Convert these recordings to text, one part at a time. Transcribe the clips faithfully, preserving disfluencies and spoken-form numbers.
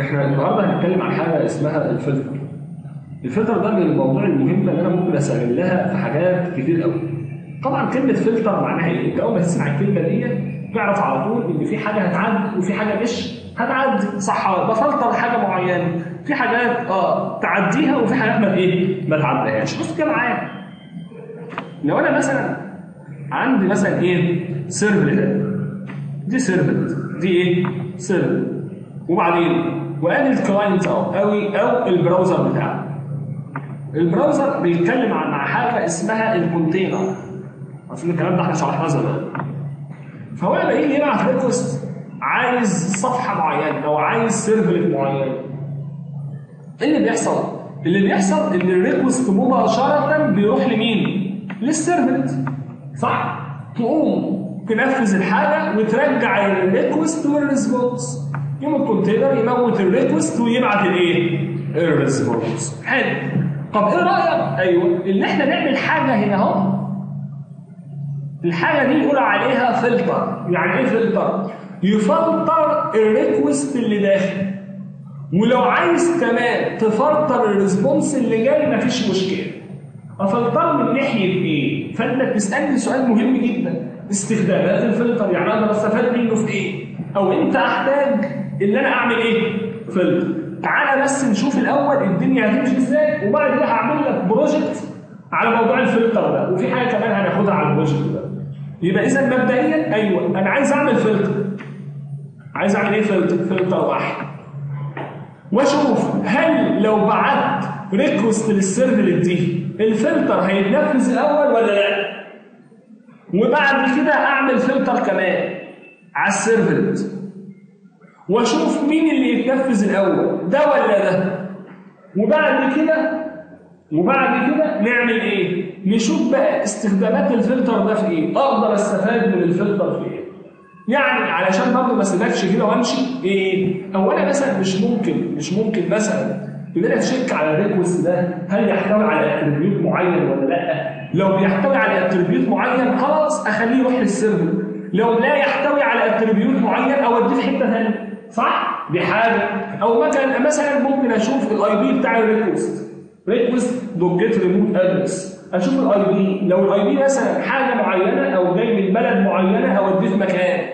احنا النهارده هنتكلم عن حاجه اسمها الفلتر. الفلتر ده من المواضيع المهمه اللي انا ممكن استغلها في حاجات كتير قوي. طبعا كلمه فلتر معناها ايه؟ انت اول ما تسمع الكلمه دي تعرف على طول ان في حاجه هتعدي وفي حاجه مش هتعدي، صح؟ بفلتر حاجه معينه، في حاجات اه تعديها وفي حاجات ما ايه؟ ما تعديهاش. بص كده معايا. لو انا مثلا عندي مثلا ايه؟ سيرفلت. دي سيرفلت، دي ايه؟ سيرفلت. وبعدين وادي الكلاينت اهو او او البراوزر بتاعك. البراوزر بيتكلم عن مع حاجه اسمها الكونتينر. عارفين الكلام ده احنا شرحناه زمان. فهو انا باجي يبعت ريكوست عايز صفحه معينه او عايز سيرفلت معين. ايه اللي بيحصل؟ اللي بيحصل ان الريكوست مباشره بيروح لمين؟ للسيرفلت. صح؟ تقوم تنفذ الحاجه وترجع الريكوست والريسبونس. يوم الكونتينر يموت الريكوست ويبعت الايه؟ الريسبونس. حلو. طب ايه رايك؟ ايوه ان احنا نعمل حاجه هنا اهو. الحاجه دي يقول عليها فلتر. يعني ايه فلتر؟ يفلتر الريكوست اللي داخل. ولو عايز كمان تفلتر الريسبونس اللي جاي مفيش مشكله. افلتر من ناحيه ايه؟ فانت بتسالني سؤال مهم جدا. استخدامات الفلتر يعني انا بستفاد منه في ايه؟ او انت احتاج ان انا اعمل ايه؟ فلتر. تعالى بس نشوف الاول الدنيا هتمشي ازاي وبعد كده هعمل لك بروجكت على موضوع الفلتر ده، وفي حاجه كمان هناخدها على البروجكت ده. يبقى اذا مبدئيا ايوه انا عايز اعمل فلتر. عايز اعمل ايه؟ فلتر، فلتر واحد. واشوف هل لو بعت ريكوست للسيرفلت دي الفلتر هيتنفذ الاول ولا لا؟ وبعد كده اعمل فلتر كمان على السيرفلت واشوف مين اللي يتنفذ الاول، ده ولا ده؟ وبعد كده وبعد كده نعمل ايه؟ نشوف بقى استخدامات الفلتر ده في ايه؟ اقدر استفاد من الفلتر في ايه؟ يعني علشان برضه ما اسيبكش كده وامشي ايه؟ اولا مثلا مش ممكن مش ممكن مثلا ان انا اشيك على الريكوست ده هل يحتوي على اتربيوت معين ولا لا؟ لو بيحتوي على اتربيوت معين خلاص اخليه يروح للسيرفر. لو لا يحتوي على اتربيوت معين اوديه في حته ثانيه، صح؟ دي حاجه. او مثلا مثلا ممكن اشوف الاي بي بتاع الريكوست، ريكوست دوت جيت ريموت ادرس، اشوف الاي بي، لو الاي بي مثلا حاجه معينه او جاي من بلد معينه اوديه في مكان،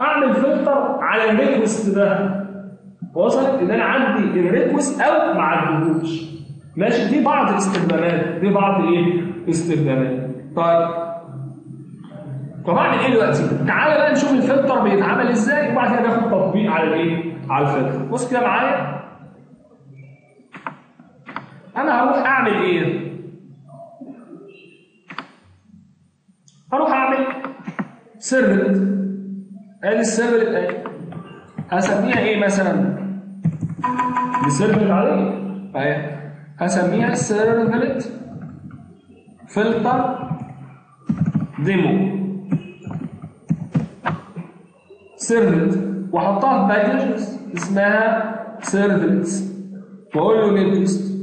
اعمل فلتر على الريكوست ده. وصلت ان انا عندي الريكوست او ما عندهوش. ماشي، دي بعض الاستخدامات، دي بعض ايه؟ استخدامات. طيب طب اعمل ايه دلوقتي؟ تعالى بقى نشوف الفلتر بيتعمل ازاي وبعد كده ناخد تطبيق على الايه؟ على الفلتر. بص كده معايا. انا هروح اعمل ايه؟ هروح اعمل سيرفلت. ادي السيرفلت اهي. هسميها ايه مثلا؟ دي سيرفلت عليه اهي. هسميها سيرفلت فلتر ديمو. سيرفلت واحطها في باكجز اسمها سيرفلتس واقول له نيكست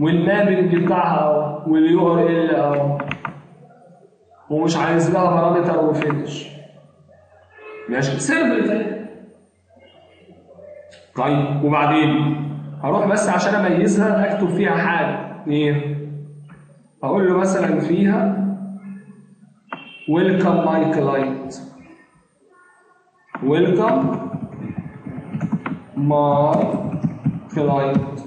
والمابنج بتاعها اهو واليو ار ال اهو ومش عايز لها بارامتر وفينش. ماشي، سيرفلت اهي. طيب وبعدين هروح بس عشان اميزها اكتب فيها حاجه ايه؟ اقول له مثلا فيها ويلكم ماي كلاينت. ويلكم ماي كلاينت.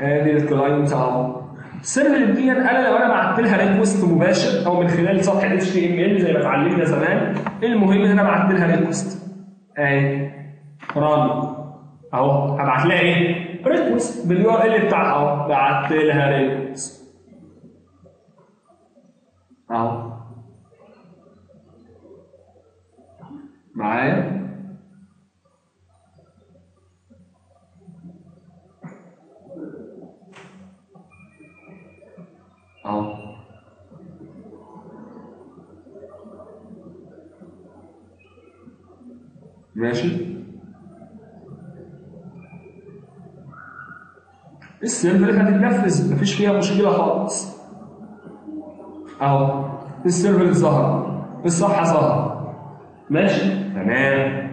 ادي الكلاينت اهو. السيرفلت دي انا لو انا بعت لها ريكوست مباشر او من خلال صفحه اتش تي ام ال زي ما اتعلمنا زمان، المهم ان انا بعت لها ريكوست. اهي ران اهو. هبعت لها ايه؟ ريكوست باليو ار ال بتاعها اهو. بعت لها ريكوست اهو. معايا؟ اهو. ماشي؟ السيرفلت هتتنفذ مفيش فيها مشكلة خالص. اهو السيرفلت ظهر، الصفحة ظهرت. ماشي؟ تمام.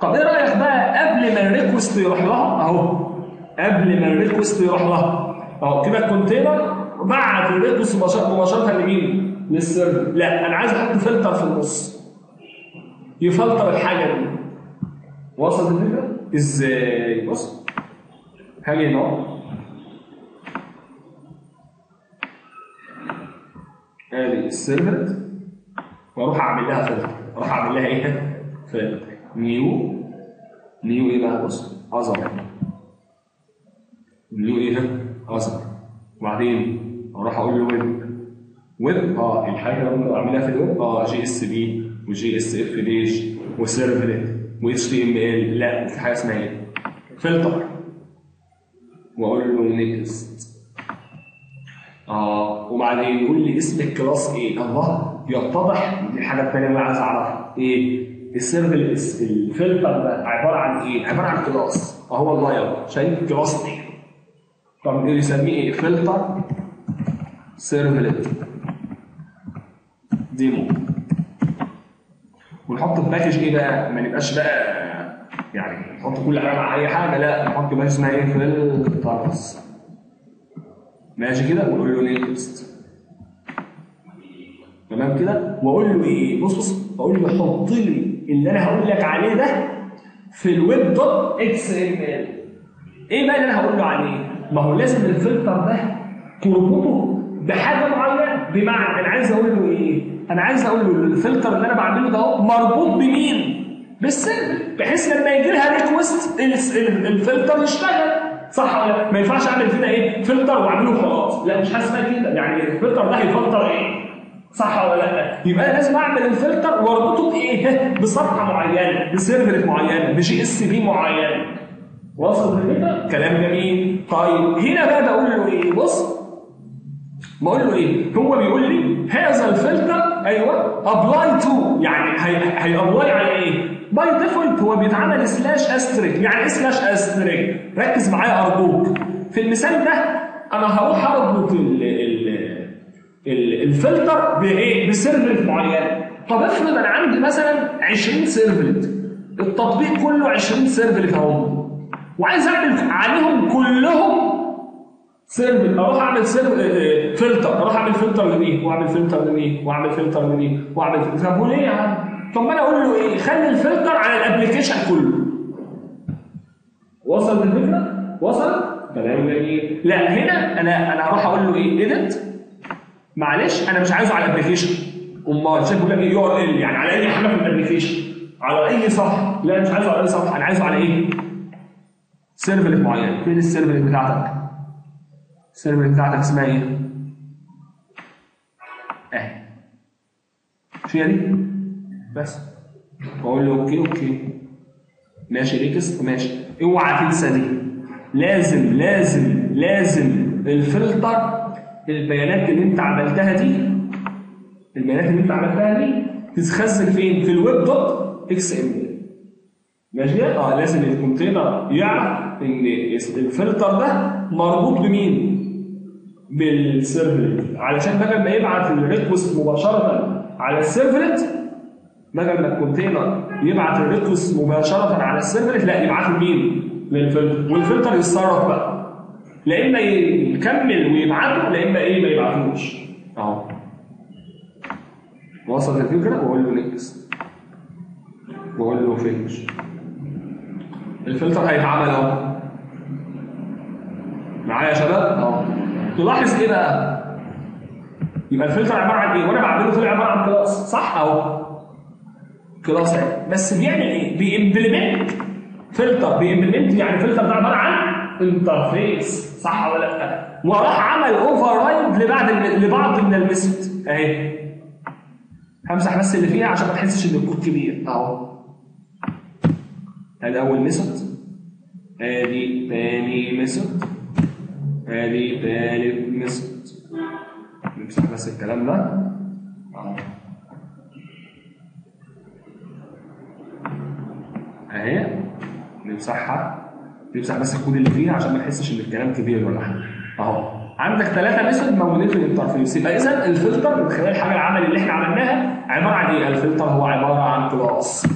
طب ايه رايك بقى قبل قبل ما الريكوست يروح لها اهو، قبل ما الريكوست يروح لها اهو كده الكونتينر بعت الريكوست مباشره لمين؟ للسيرفر. لا انا عايز احط فلتر في النص يفلتر الحاجه دي. وصلت الفكره؟ ازاي؟ بص هاجي هنا اهو ادي السيرفلت واروح اعمل لها فلتر، اروح اعمل لها ايه؟ فلتر نيو نيو ايه بقى؟ بص اظهر نيو ايه ده؟ اظهر وبعدين اروح اقول له ويب ويب اه الحاجه اللي انا بعملها في الويب اه جي اس بي وجي اس اف داش وسيرفلت واتش تي ام ال، لا في حاجه اسمها ايه؟ فلتر واقول له نيكست اه وبعدين يقول لي اسم الكلاس ايه؟ الله يتضح دي الحاجه الثانيه اللي انا عايز اعرفها ايه؟ السيرفلس الفلتر ده عباره عن ايه؟ عباره عن كلاس اهو والله يلا شايف كلاس ايه؟ طب يسميه ايه؟ فلتر سيرفلت ديمو ونحط الباكج ايه بقى؟ ما نبقاش بقى يعني نحط كل علامه على اي حاجه، لا نحط باكج اسمها ايه؟ فلترز ماشي كده ونقول له نيكست تمام كده واقول له ايه؟ بص بص اقول له حط لي اللي انا هقول لك عليه ده في الويب دوت اكس ام ال. ايه بقى اللي انا هقول له عليه؟ ما هو لازم الفلتر ده تربطه بحاجه معينه، بمعنى انا عايز اقول له ايه؟ انا عايز اقول له الفلتر اللي انا بعمله ده اهو مربوط بمين؟ بالسيرفر، بحيث لما يجي لها ريكوست الفلتر يشتغل. صح ولا لا؟ ما ينفعش اعمل كده ايه؟ فلتر واعمله وخلاص، لا مش حاسس كده، يعني الفلتر ده هيفلتر ايه؟ صح ولا لا؟ يبقى انا لازم اعمل الفلتر واربطه بايه؟ بصفحه معينه، بسيرفر معين، بجي اس بي معين. وصلت لكده؟ كلام جميل. طيب هنا بقى بقول له ايه؟ بص بقول له ايه؟ هو بيقول لي هذا الفلتر ايوه ابلاي تو، يعني هيابلاي على ايه؟ باي ديفولت هو بيتعمل سلاش استريك، يعني ايه سلاش استريك؟ ركز معايا ارجوك. في المثال ده انا هروح اربط ال ال الفلتر بايه؟ بسيرفلت معينه. طب افرض انا عندي مثلا عشرين سيرفلت، التطبيق كله عشرين سيرفلت اهو، وعايز اعمل عليهم كلهم سيرفلت، اروح اعمل سيرفلت فلتر، اروح اعمل فلتر لمين؟ واعمل فلتر لمين؟ واعمل فلتر لمين؟ واعمل فلتر. طب وليه يا عم؟ طب انا اقول له ايه؟ خلي الفلتر على الابلكيشن كله. وصلت الفكره؟ وصلت؟ كلام جميل. لا هنا انا انا هروح اقول له ايه؟ ايديت معلش انا مش عايزه على الابلكيشن. امال شكله بقى يو ار ال، يعني على اي حاجه في الابلكيشن؟ على اي صفحه؟ لا مش عايزه على اي صفحه، انا عايزه على ايه؟ سيرفلت معين. فين السيرفلت بتاعتك؟ السيرفلت بتاعتك اسمها ايه؟ اهي. مش هي دي؟ بس بقول له اوكي اوكي ماشي ريكست ماشي. اوعى تنسى دي، لازم لازم لازم الفلتر البيانات اللي انت عملتها دي البيانات اللي انت عملتها دي تتخزن فين؟ في الويب دوت اكس ام ال ماشي. اه لازم الكونتينر يعرف ان الفلتر ده مربوط بمين؟ بالسيرفلت، علشان بدل ما يبعت الريكوست مباشره على السيرفلت، بدل ما الكونتينر يبعت الريكوست مباشره على السيرفلت لا يبعته لمين؟ للفلتر، والفلتر يتصرف بقى، لا اما يكمل ويبعته لا اما ايه ما يبعتوش اهو. وصلت الفكره؟ واقول له نكست واقول له فينش. الفلتر هيتعمل اهو معايا يا شباب اهو. تلاحظ ايه بقى؟ يبقى الفلتر عباره عن ايه؟ وانا بعمله طلع عباره عن كلاس صح اهو كلاس اهي، بس بيعمل ايه؟ بيمبلمنت فلتر، بيمبلمنت يعني فلتر ده عباره عن انترفيس صح ولا لا؟ وراح عمل اوفر رايد لبعض لبعض من الميثود اهي. همسح بس اللي فيها عشان ما تحسش ان الكود كبير اهو. ادي اول ميثود، ادي ثاني ميثود، ادي ثالث ميثود. نمسح بس الكلام ده اهو اهي. نمسحها نمسح بس الكود اللي فيها عشان ما نحسش ان الكلام كبير ولا حاجه اهو. عندك ثلاثه ميثود موجودين في الانترفيس. يبقى اذا الفلتر من خلال الحاجه العمل اللي احنا عملناها عباره عن ايه؟ الفلتر هو عباره عن كلاس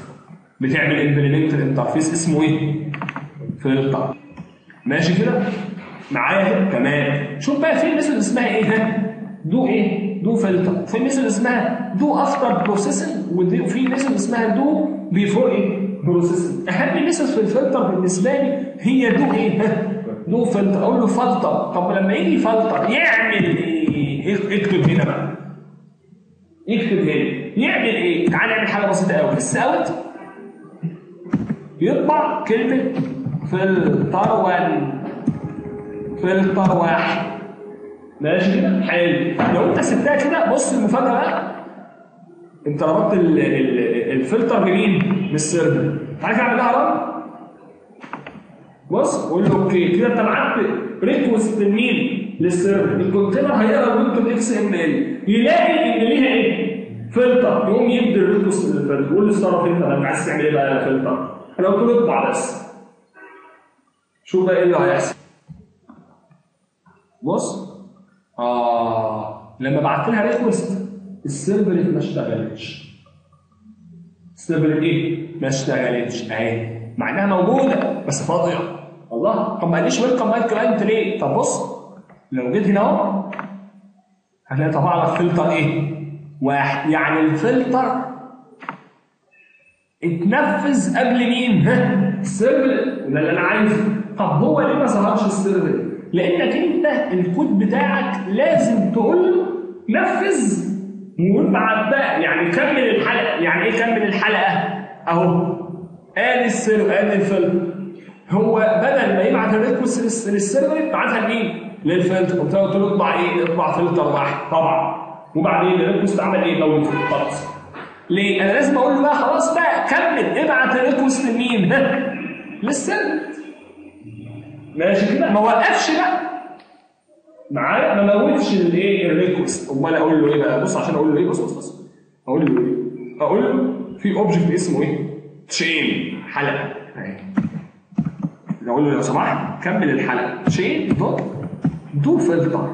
بتعمل امبلمنت الانترفيس اسمه ايه؟ فلتر. ماشي كده؟ معايا؟ تمام. شوف بقى في مثل اسمها ايه ها؟ دو ايه؟ دو فلتر. في مثل اسمها دو افتر بروسيسنج، وفي مثل اسمها دو بيفور ايه؟ بروسيسنج. اهم مثل في الفلتر بالنسبه لي هي دو ايه ها؟ دو فلتر. اقول له فلتر. طب لما يجي فلتر يعمل ايه؟ اكتب هنا بقى. يكتب هنا يعمل ايه؟ تعال نعمل حاجه بسيطه قوي. لسه اوت يطبع كلمه فلتر واحد، فلتر واحد. ماشي كده؟ حلو. لو انت سبتها كده بص المفاجاه بقى، انت ربطت ال ال الفلتر بمين؟ بالسيرفر. تعالى اعمل لها رن. بص قول له اوكي. كده انت معاك ريكوست لمين؟ للسيرفر. الكونتينر هيقرا ويكتب اكس ام ال، يلاقي ان ليها ايه؟ فلتر. يقوم يدي الريكوست للفلتر، يقول له استنى فلتر. انا عايز تعمل ايه بقى يا فلتر؟ انا قلت له اطبع بس. شوف بقى ايه اللي هيحصل. بص اه لما بعت لها ريكوست السيرفر ما اشتغلتش. السيرفر ايه؟ ما اشتغلتش اهي، مع انها موجوده بس فاضيه. الله، طب ما قاليش ويلكم باك كلاينت ليه؟ طب بص لو جيت هنا اهو هتلاقي طبع لك فلتر ايه؟ واحد. يعني الفلتر اتنفذ قبل مين؟ ها؟ السيرفلت، وده اللي انا عايزه. طب هو ليه ما ظهرش السيرفلت؟ لانك انت الكود بتاعك لازم تقول له نفذ وابعت بقى، يعني كمل الحلقه. يعني ايه كمل الحلقه؟ اهو قال السيرفلت قال الفلتر، هو بدل ما يبعت الريكوست للسيرفلت بعتها لمين؟ للفلتر. قلت له اطبع ايه؟ اطبع فلتر واحد طبعا. وبعدين الريكوست عمل ايه؟ دون خلاص. ليه؟ انا لازم اقول له بقى خلاص بقى كمل، ابعت الريكوست لمين؟ للسيرفر. ماشي كده؟ ما وقفش بقى معايا، ما موتش الايه؟ الريكوست. امال اقول له ايه بقى؟ بص عشان اقول له ايه؟ بص بص بص اقول له ايه؟ اقول له في اوبجكت اسمه ايه؟ تشين حلقه اهي. اقول له لو سمحت كمل الحلقه تشين دوت دو فلتر.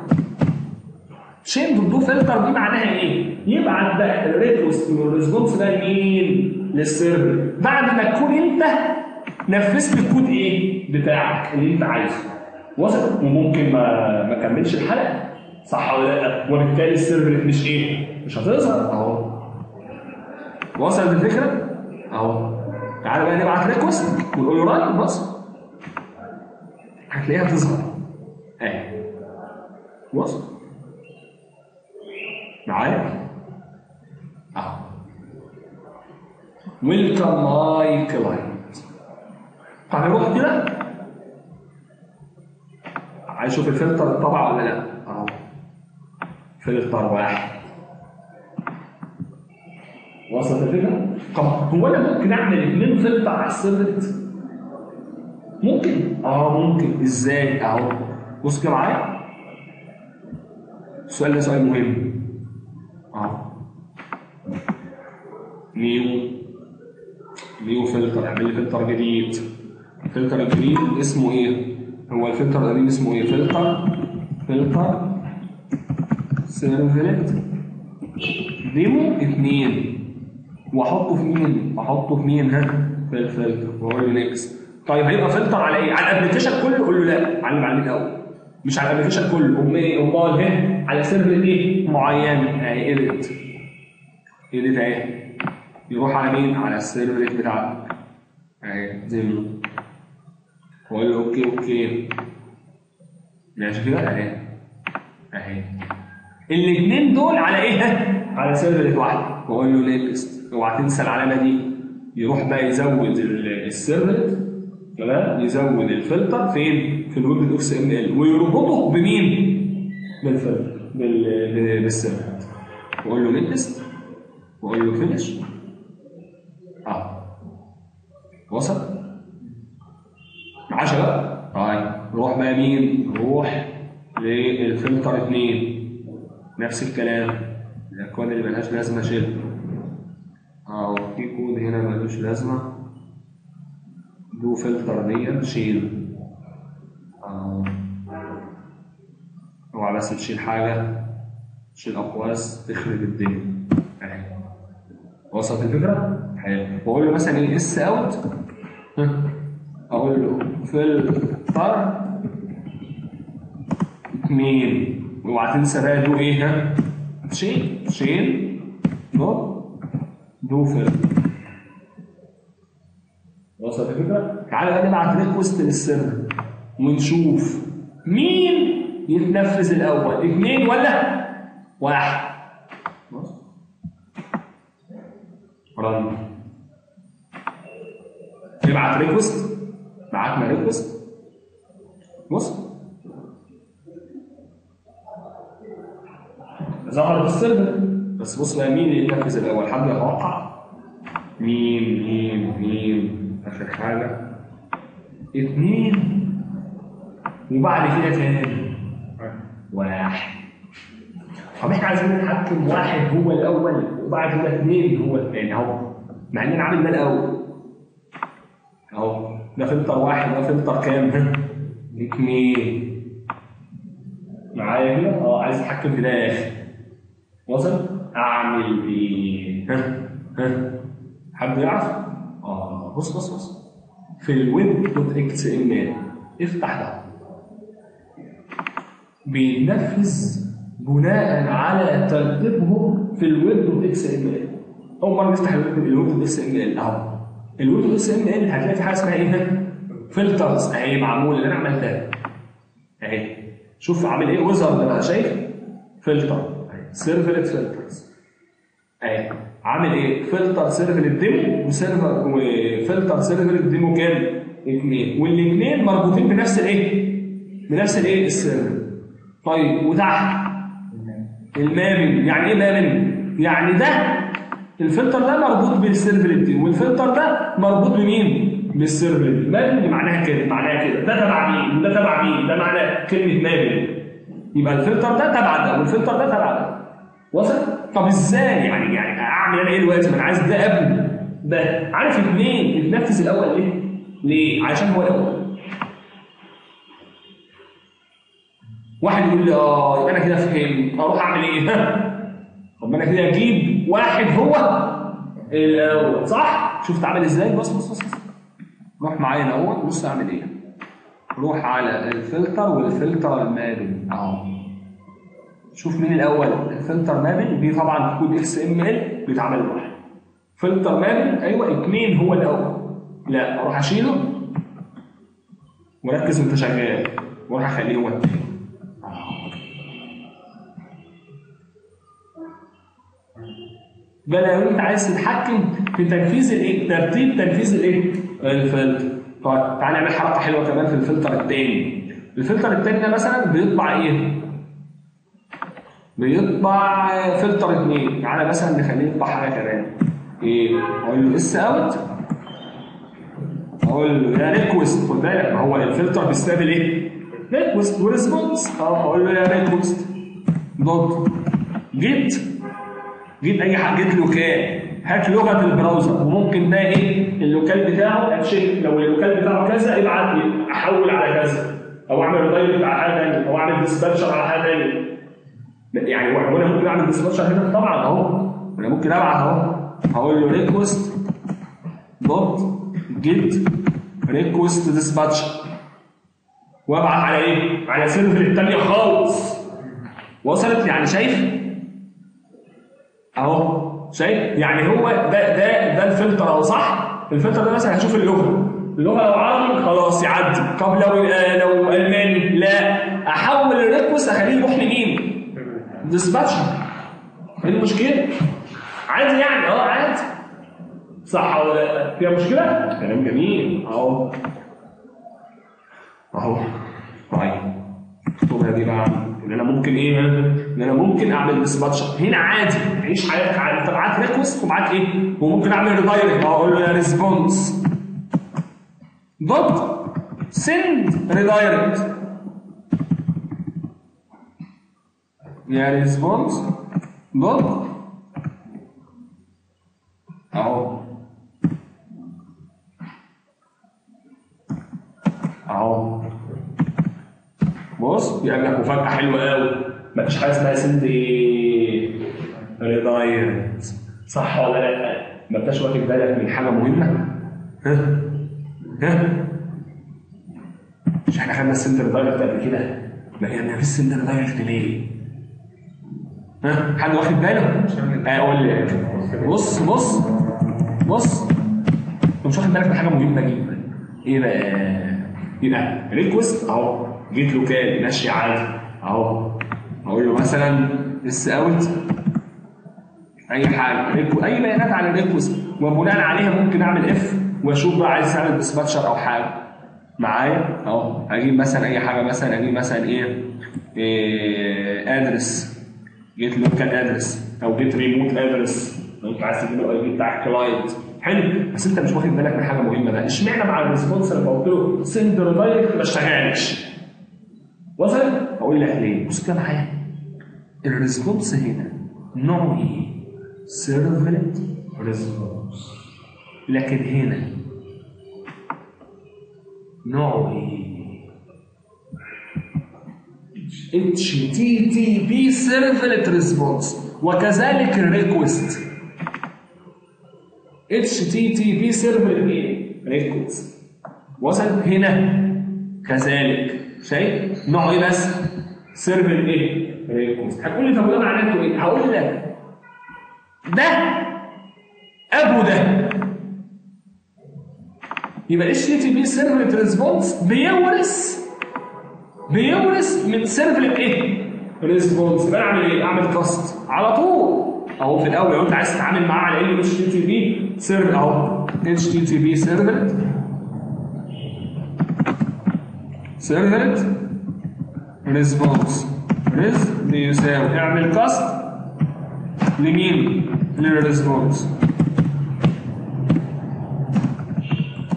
تشين دوت دو فلتر دي معناها ايه؟ يبعت بقى الريكوست والريسبونس ده لمين؟ للسيرفر، بعد ما تكون انت نفذت الكود ايه؟ بتاعك اللي انت عايزه. وصل؟ وممكن ما ما كملش الحلقه صح ولا لا؟ وبالتالي السيرفر مش ايه؟ مش هتظهر اهو. وصل الفكره؟ اهو. تعالى بقى نبعت ريكوست ونقول له رن. بص هتلاقيها تظهر اهي. وصل معايا اهو. ويلكم ماي كلاينت. هنروح كده عايز اشوف الفلتر طبعا ولا لا. اهو فلتر واحد. وصلت الفكره؟ طب هو انا ممكن اعمل اثنين فلتر على السيرفلت؟ ممكن؟ اه ممكن. ازاي؟ اهو بص كده معايا. السؤال ده سؤال مهم. اه نيو نيو فلتر، اعمل لي فلتر جديد. الفلتر الجديد اسمه ايه؟ هو الفلتر القديم اسمه ايه؟ فلتر فلتر سيرفلت ديمو اثنين. واحطه في مين؟ احطه في مين ها؟ في الفلتر. واقول له نكست. طيب هيبقى فلتر على ايه؟ على الابلكيشن كله؟ قول له لا، على المعلومات الاول. مش على الابلكيشن كله، امال ايه؟ على سيرفر ايه؟ معين اهي. اديت اديت اهي. يروح على مين؟ على السيرفر بتاعك اهي زي ما بقول له اوكي اوكي. ماشي كده اهي اهي. الاثنين دول على ايه؟ على سيرفر واحد. بقول له نيكست. اوعى تنسى العلامه دي. يروح بقى يزود السيرفر تمام، يزود الفلتر فين؟ في الويب اكس ام ال، ويربطه بمين؟ بالفلتر بالسيرفر. واقول له نيكست واقول له فينش. اه وصل؟ معاش بقى؟ طيب روح بقى مين؟ روح للفلتر اثنين. نفس الكلام، الاكواد اللي مالهاش لازمه شيل. اه في كود هنا مالوش لازمه دو فلتر دي شيل. اه اوعى بس تشيل حاجه، تشيل اقواس تخرب الدنيا اهي. وصلت الفكره؟ واقول له مثلا ايه اس اوت، اقول له فلتر اتنين، واوعى تنسى بقى دو ايه ها؟ تشين تشين نوت دو فلتر. وصلت الفكره؟ تعالوا بقى نبعت ريكوست للسيرفر ونشوف مين يتنفذ الاول، اثنين ولا واحد؟ خلاص؟ رن. نبعت ريكوست، بعتنا ريكوست. بص ظهر السيرفر، بس بص بقى مين اللي يتنفذ الاول، حد يتوقع؟ مين مين مين؟ آخر حاجة اتنين وبعد كده تاني واحد. طب احنا عايزين نحكم واحد هو الأول وبعد كده اتنين هو التاني أهو، مع إننا عامل ده الأول أهو، ده فلتر واحد ده فلتر كام؟ اتنين. معايا كده؟ أه عايز أتحكم في ده يا أخي. وصل؟ أعمل إيه؟ ها؟ ها؟ حد يعرف؟ بص بص بص في الويب دوت اكس ام ال، افتح ده بيتنفذ بناء على ترتيبهم في الويب دوت اكس ام ال. اول مره نفتح الويب دوت اكس ام ال اهو، الويب دوت اكس ام ال هتلاقي في حاجه اسمها ايه هنا؟ فلترز اهي معموله اللي انا عملتها اهي، شوف عامل ايه ويزر ده بقى، شايف؟ فلتر سيرفلت فلترز اهي، عامل ايه؟ فلتر سيرفلت ديمو وسيرفر وفلتر سيرفلت ديمو كام؟ اثنين، والاثنين مربوطين بنفس الايه؟ بنفس الايه؟ السيرفر. طيب وتحت المامن، يعني ايه مامن؟ يعني ده الفلتر ده مربوط بالسيرفلت ديمو والفلتر ده مربوط بمين؟ بالسيرفلت. مامن معناها كده، معناها كده ده تبع مين؟ وده تبع مين؟ ده معنى كلمه مامن. يبقى الفلتر ده تبع ده والفلتر ده تبع ده. وصل؟ طب ازاي يعني يعني اعمل انا ايه دلوقتي؟ ما انا عايز ده قبل ده، عارف الاثنين بيتنفذ الاول ليه؟ ليه؟ عشان هو الاول. واحد يقول لي اه انا كده فهمت، اروح اعمل ايه؟ طب ما انا كده اجيب واحد هو الاول، صح؟ شفت عامل ازاي؟ بص بص بص روح معايا الاول، بص اعمل ايه؟ روح على الفلتر والفلتر المالي اهو، شوف مين الاول؟ الفلتر مابل، دي طبعا كود اكس ام ال بيتعمل لوحده. فلتر مابل ايوه اثنين هو الاول. لا اروح اشيله وركز وانت شغال واروح اخليه هو الثاني. ده لو انت عايز تتحكم في تنفيذ الايه؟ ترتيب تنفيذ الايه؟ الفلتر. طيب تعالى نعمل حركه حلوه كمان في الفلتر الثاني. الفلتر الثاني ده مثلا بيطبع ايه؟ بيطبع فلتر اثنين، تعالى مثلا نخليه يطبع حاجه كمان. ايه؟ اقول له اس اوت، اقول له يا ريكوست، خد بالك ما هو الفلتر بيستقبل ايه؟ ريكوست وريسبونس، اقول له يا ريكوست دوت جيت جيت اي حاجه جيت لوكال، هات لغه البراوزر وممكن بقى ايه؟ اللوكال بتاعه اتشيك، لو اللوكال بتاعه كذا ابعت لي احول على كذا، او اعمل ريدايركت على حاجه ثانيه، او اعمل ديسباتشر على حاجه ثانيه. يعني هو انا ممكن اعمل ديسباتشر هنا طبعا اهو، انا ممكن ابعت اهو، هقول له ريكوست دوت جيت ريكوست ديسباتشر، وابعت على ايه؟ على سيرفر الثانيه خالص. وصلت؟ يعني شايف؟ اهو شايف؟ يعني هو ده ده ده الفلتر اهو، صح؟ الفلتر ده مثلا هشوف اللغه، اللغه لو عربي خلاص يعدي، طب لو لو الماني لا، احول الريكوست اخليه يروح لمين؟ ديسباتشر. ايه المشكله؟ عادي يعني اه عادي، صح ولا لا؟ فيها مشكله؟ كلام جميل اهو اهو. طيب اكتبها دي بقى، ان انا ممكن ايه؟ ان انا ممكن اعمل ديسباتشر هنا عادي، عيش حياتك عادي، انت معاك ريكوست ومعاك ايه؟ وممكن اعمل ريدايركت، اقول له ريسبونس دوت سند ريدايركت، يا ريسبونس دوت اهو اهو. بص بيقول لك مفاجأة حلوة قوي، مفيش حاجة اسمها سند ريدايركت، صح ولا لا؟ ما انتش واخد بالك من حاجه مهمه؟ ها؟ ها؟ مش احنا خدنا السنتر دايركت قبل كده؟ لا يعني في السنتر دايركت ليه؟ ها؟ حد واخد باله؟ اقول لك بص بص بص انت مش واخد بالك من حاجه مهمه جدا. ايه بقى؟ يبقى ريكوست اهو جيت لوكال ماشي عادي اهو، اقول له مثلا لس اوت اي حاجه ريكو اي بيانات على الريكوست، وبناء عليها ممكن اعمل اف واشوف بقى عايز اعمل ديسباتشر او حاجه معايا اهو. اجيب مثلا اي حاجه، مثلا اجيب مثلا ايه, إيه ادرس جيت لوكال ادرس او جيت ريموت ادرس لو انت عايز تجيب الاي بي بتاع الكلاينت. حلو، بس انت مش واخد بالك من حاجه مهمه بقى، اشمعنى مع الريسبونس اللي قلت له سند دايركت ما اشتغلش؟ وصل؟ اقول لك ليه؟ بص كده معايا الريسبونس هنا نوعه ايه؟ سيرفلت ريسبونس. لكن هنا نوعه ايه؟ اتش تي تي بي سيرفلت ريسبونس، وكذلك الريكوست اتش تي تي بي سيرفلت ايه؟ ريكوست. وصل؟ هنا كذلك شايف؟ نوعه ايه بس؟ سيرفلت ايه؟ ريكوست. هتقول لي طب ده معناته ايه؟ هقول لك ده ابو ده، يبقى اتش تي بي سيرفلت ريسبونس بيورث بيورث من سيرفلت ايه؟ ريسبونس. يبقى اعمل ايه؟ اعمل كاست على طول اهو في الاول لو انت عايز تتعامل معاه على ان اتش تي بي سيرفلت اهو اتش تي بي سيرفلت سيرفلت ريسبونس ريز بيساوي اعمل كاست لمين؟ للريسبونس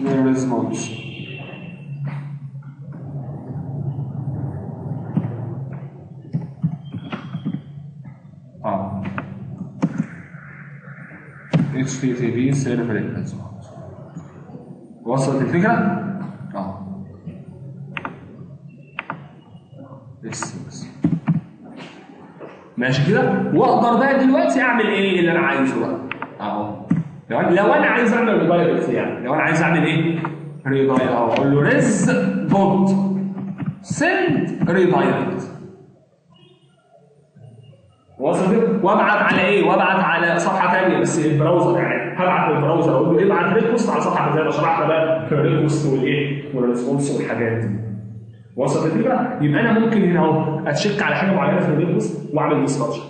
للريسبونس اه اتش تي تي بي سيرفلت ريسبونس. وصلت الفكرة؟ اه بس بس ماشي كده؟ واقدر بقى دلوقتي اعمل ايه اللي انا عايزه بقى؟ اهو لو انا عايز اعمل ريدايركت، يعني لو انا عايز اعمل ايه؟ ريدايركت اهو اقول له ريز دوت سند ريدايركت. وصلت؟ وابعت على ايه؟ وابعت على صفحه ثانيه بس البراوزر، يعني هبعت للبراوزر اقول له ابعت ريكوست على صفحه زي ما شرحنا بقى الريكوست والايه؟ والريسبونس والحاجات دي. وصلت الفكره؟ يبقى انا ممكن هنا اهو اتشيك على حاجه معينه في الريكوست واعمل ديسباتشر،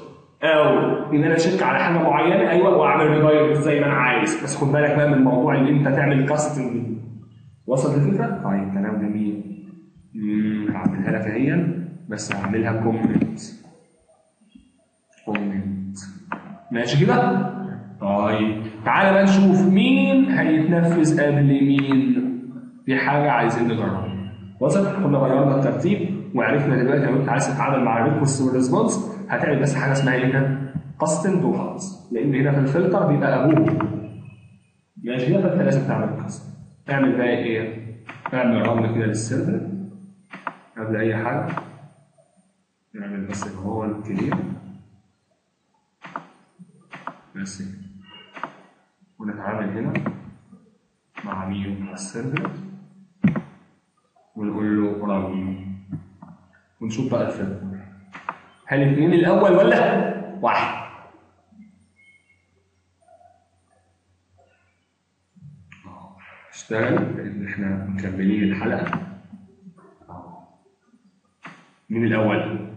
او ان انا اتشيك على حاجه معينه ايوه واعمل ريدايركت زي ما انا عايز، بس خد بالك بقى من موضوع ان انت تعمل كاستنج. وصلت الفكره؟ طيب كلام جميل. اممم هعملها لك اهي بس هعملها كومنت كومنت ماشي كده؟ طيب تعالى بقى نشوف مين هيتنفذ قبل مين؟ دي حاجه عايزين نجربها. وصلت؟ كنا غيرنا الترتيب وعرفنا دلوقتي لو انت عايز تتعامل مع الريكوست والريسبونس هتعمل بس حاجه اسمها ايه هنا؟ كاستند وخلاص، لان هنا في الفلتر بيبقى ابوه. ماشي كده؟ فانت لازم تعمل كاستند. تعمل بقى ايه؟ تعمل رمل كده للسيرفر قبل اي حاجه. نعمل بس اللي هو الكلير. بس كده. ونتعامل هنا مع مين؟ مع السيرفر. ونقول له رامي ونشوف بقى الفرق، هل اثنين الاول ولا واحد؟ اشتغل لان احنا مكملين الحلقه. مين الاول؟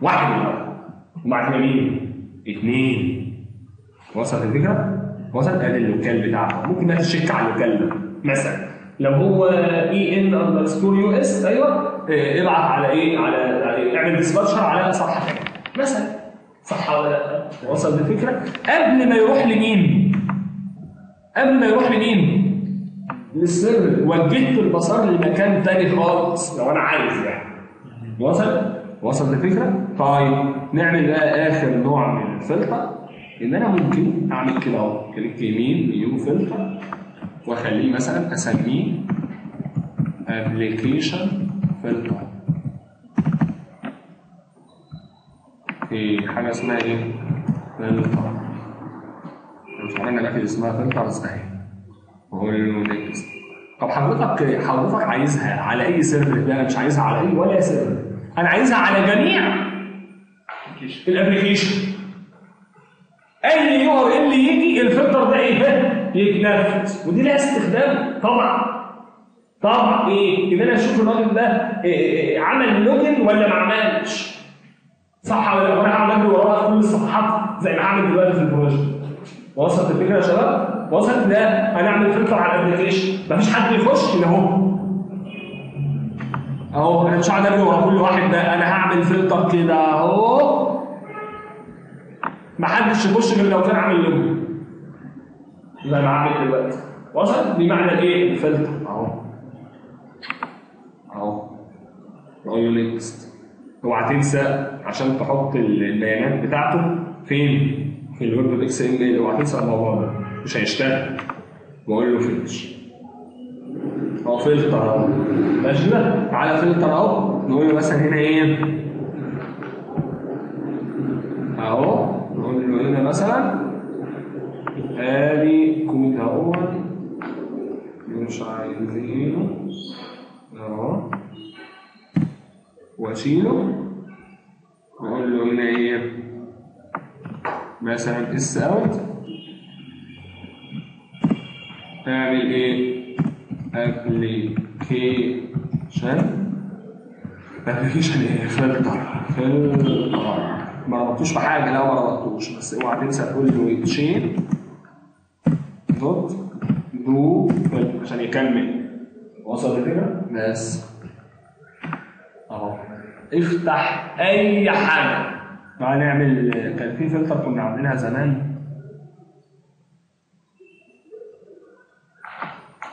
واحد الاول ومعاك مين؟ اثنين. وصلت الفكره؟ وصلت. ادي اللوكال بتاعها ممكن بقى تشيك على اللوكال ده مثلا لو هو اي ان اندرسكور يو اس ايوه ابعت على ايه؟ على اعمل ديسباتشر على صفحه ثانيه مثلا، صح ولا لا؟ وصل الفكره؟ قبل ما يروح لمين؟ قبل ما يروح لمين؟ للسيرفر. وجهت البصر لمكان ثاني خالص لو انا عايز يعني. وصل؟ وصل الفكره؟ طيب نعمل بقى اخر نوع من الفلتر ان انا ممكن اعمل كده اهو كليك يمين نيو فلتر واخليه مثلا اسميه ابلكيشن فلتر. في حاجه اسمها ايه؟ فلتر. مش عملنا الأكل اللي اسمها فلتر وسبايس وهولونيكس. طب حضرتك حضرتك عايزها على أي سيرفلت؟ لا أنا مش عايزها على أي ولا سيرفلت، أنا عايزها على جميع الأبلكيشن. أي يو ار ال يجي الفلتر ده إيه؟ يتنفذ، ودي لها استخدام طبعًا. طبعًا إيه؟ إن أنا أشوف الراجل ده إيه عمل لوجن ولا ما عملش. صح ولا لا؟ وأنا هعمل أجري وراها في كل الصفحات زي ما هعمل دلوقتي في البروجكت. وصلت الفكرة يا شباب؟ وصلت. لا أنا أعمل فلتر على الأبلكيشن، مفيش حد يخش كده أهو. أهو أنا مش هقعد أجري ورا كل واحد ده، أنا هعمل فلتر كده أهو. محدش يخش غير لو كان عامل لوجن. زي ما عامل دلوقتي. وصلت؟ بمعنى إيه؟ الفلتر أهو. اهو ايو نيكست. اوعى تنسى عشان تحط البيانات بتاعته فين؟ في الويب اكس ام ال. اوعى تنسى الموضوع ده، مش هيشتغل. بقول له فيلتر اهو، فلتر اهو، ماشي على فلتر اهو. نقول له مثلا هنا ايه؟ اهو نقول له هنا مثلا ادي كود اهو مش عايزينه اهو، واشيله واقول له هنا ايه؟ مثلا اس اوت اعمل ايه؟ ابلكيشن. ابلكيشن ايه؟ فلتر. فلتر ما ربطتوش بحاجه، لا ما ربطتوش، بس اوعى تنسى تقول له تشين دوت دو عشان يكمل. وصل الفكرة؟ بس اهو افتح أي حاجة. تعالى نعمل، كان في فلتر كنا عاملينها زمان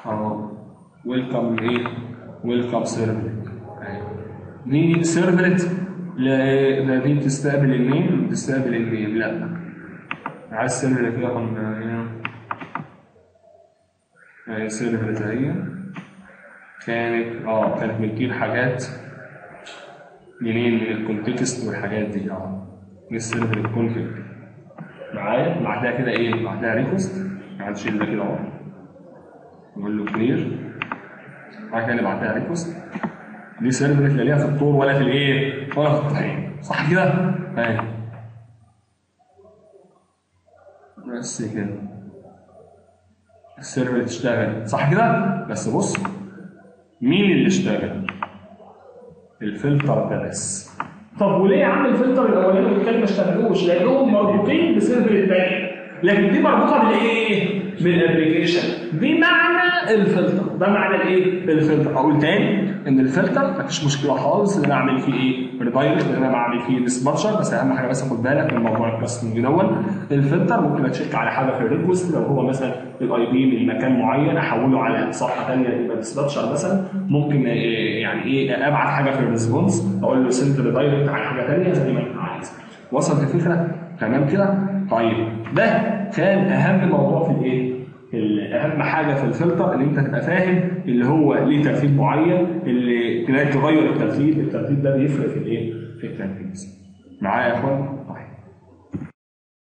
اهو، ويلكم ايه؟ ويلكم سيرفلت اهي. دي سيرفلت، لا دي بتستقبل النيم، بتستقبل النيم، لا عايز سيرفلت رقم هنا اهي سيرفلت اهي. كانت اه كانت بتجيب حاجات منين؟ من الكونتكست والحاجات دي اه من السيرفر الكونفج معايا. بعدها كده ايه؟ بعدها ريكوست، تعال شيل ده كده اهو نقول له كلير. بعد كده بعدها ريكوست. دي سيرفلت لا ليها في الطور ولا في الايه؟ ولا في الطحين، صح كده؟ اهي بس كده السيرفلت اشتغل، صح كده؟ بس بص مين اللي اشتغل؟ الفلتر ده بس. طب وليه عامل الفلتر الاولاني والثاني ما اشتغلوش؟ لانهم مربوطين بسيرفر الثاني، لكن دي مربوطه بالايه؟ بالابلكيشن. دي معنى الفلتر، ده معنى الايه؟ الفلتر. اقول تاني ان الفلتر مفيش مشكله خالص ان انا اعمل فيه ايه؟ ريدايركت، ان انا بعمل فيه ديسباتشر، بس اهم حاجه بس خد بالك من موضوع الكاستنج دوت. الفلتر ممكن اتشيك على حاجه في الريكوست، لو هو مثلا الاي بي من مكان معين احوله على صفحه ثانيه يبقى ديسباتشر مثلا. ممكن يعني ايه؟ ابعت حاجه في الريسبونس اقول له سنت ريدايركت على حاجه ثانيه زي ما انت عايز. وصلت الفكره؟ تمام كده؟ طيب ده كان اهم موضوع في الايه؟ اهم حاجه في الفلتر ان انت تبقى فاهم اللي هو ليه ترتيب معين، اللي تلاقي تغير الترتيب، الترتيب ده بيفرق في الايه؟ في التنفيذ. معايا يا اخوان؟